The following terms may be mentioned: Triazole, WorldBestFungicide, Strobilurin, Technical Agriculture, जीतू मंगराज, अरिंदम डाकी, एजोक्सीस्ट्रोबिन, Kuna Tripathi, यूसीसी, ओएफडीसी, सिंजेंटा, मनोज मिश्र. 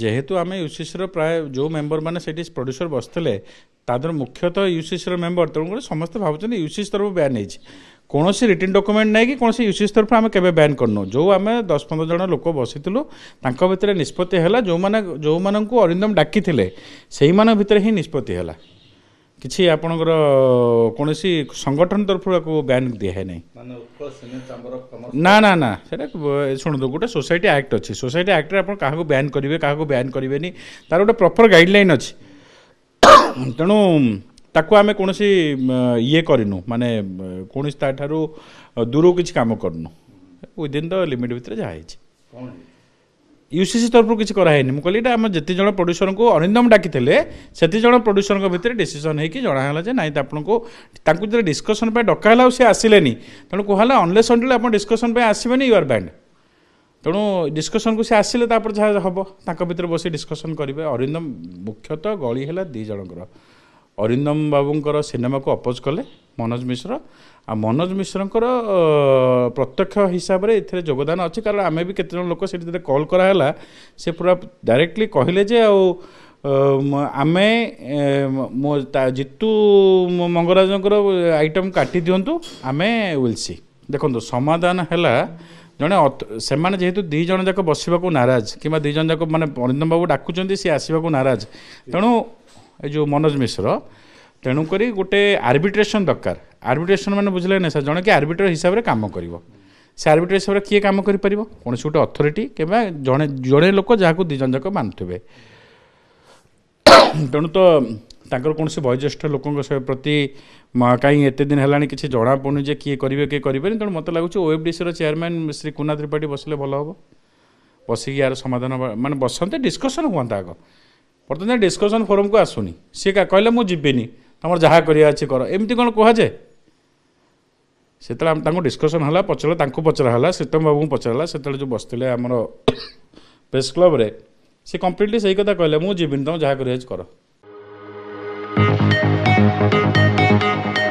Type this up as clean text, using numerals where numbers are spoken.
जेहेतु आम यूसीसीर प्राय जो मेम्बर मैंने प्रड्यूसर बसते तादर मुख्यतः यूसीसीर मेम्बर तेणुक समस्त भावुन यूसीसी तरफ बैन होती कौन से रिटर्न डॉक्यूमेंट नहीं कि कौन से यूसीसी तरफ आम के बैन करनु जो आम 10-15 जन लोक बसी भितर निष्पत्ति है जो मान को अरिंदम डाकी से भितर ही निष्पत्ति है किसी आपणकर कौन सी संगठन तरफ बैन दिए ना ना ना से शुणु गोटे सोसाइटी आक्ट अच्छी सोसाइटी आक्ट में क्या बैन करेंगे क्या बैन करेंगे तार गोटे प्रपर गाइडलाइन अच्छी तेणु ताकू आम कौन सी ये करूँ मानने कौन दूर किसी कम करूँ विदिन द लिमिट भितर जहाँ यूसीसी तरफ किसी कराई मुझे कहली आम जिते जन प्रोड्यूसर को अरिंदम डाकी जन प्रोड्यूसर भितर डिसीजन होकर जनाला जे नाई आपको जो डिस्कसन डकाला सी आसिले तेणु कहला अनलेस अनटिल आप डिस्कसन आसबे यू आर बैंड तेणु डिस्कसन को सी आसिले जहाँ हम तक भितर बस डिस्कसन करेंगे अरिंदम मुख्यतः गली है दी जनकर अरिंदम बाबूंर सिनेमा को अपोज कले मनोज मिश्र आ मनोज मिश्र प्रत्यक्ष हिसाब से ये योगदान अच्छे कारण आम भी केतजन लोक से कल कराला से पूरा डायरेक्टली कहले जे आमे जीतू मंगराज आइटम काटी दिंतु आम विल सी देखो समाधान है जड़े से जेहेतु दी जन जाक बसवाक नाराज कि दी जन जाक माने अरिंदम बाबू डाकुचंती सी आसवाक नाराज तेणु ए जो मनोज मिश्र तेणुक गोटे आर्बिट्रेसन दरकार आर्बिट्रेसन मैंने बुझे ना सर जन कि आर्बिट्रेटर हिसाब से कम कर से आर्बिट्रेटर हिसाब से किए कम कर कौन से गोटे अथॉरिटी किंवा जड़े जड़े लोक जहाँ दी जन जाक मानुवे तेणु तो कौन से बयोज्येष्ठ लोक प्रति कहीं एत दिन है किसी जनापड़न जे किए करेंगे किए करेंगे तेणु मत लगुच ओएफडीसी चेयरमैन श्री कुना त्रिपाठी बसले भल हम बसिक यार समाधान मानते बसते डिस्कसन हूँ आग बर्तमान डिस्कसन फोरम को आसुनी सी क्या कहले मुझे जीविनी तुम जहाँ अच्छे कर एमती कौन कहुए से डिस्कसन है पचरा पचराला सीतम बाबू पचराला से जो बसते आमर प्रेस क्लब रे सी कम्प्लीटली सही कथा कहले मुझे जीविनी तुम जहाँ कर